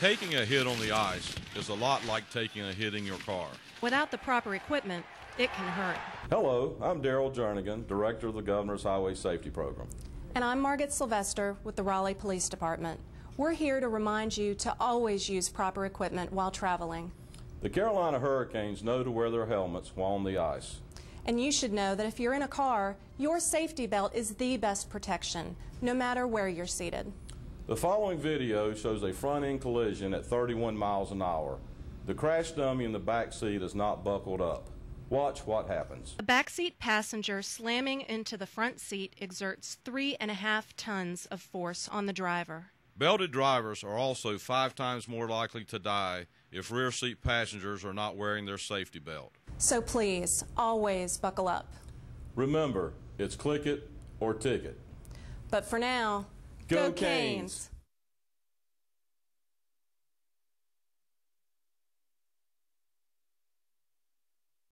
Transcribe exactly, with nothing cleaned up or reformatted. Taking a hit on the ice is a lot like taking a hit in your car. Without the proper equipment, it can hurt. Hello, I'm Darrell Jernigan, Director of the Governor's Highway Safety Program. And I'm Margaret Sylvester with the Raleigh Police Department. We're here to remind you to always use proper equipment while traveling. The Carolina Hurricanes know to wear their helmets while on the ice. And you should know that if you're in a car, your safety belt is the best protection, no matter where you're seated. The following video shows a front-end collision at thirty-one miles an hour. The crash dummy in the back seat is not buckled up. Watch what happens. A backseat passenger slamming into the front seat exerts three and a half tons of force on the driver. Belted drivers are also five times more likely to die if rear seat passengers are not wearing their safety belt. So please, always buckle up. Remember, it's click it or ticket. But for now, go, go Canes! Canes.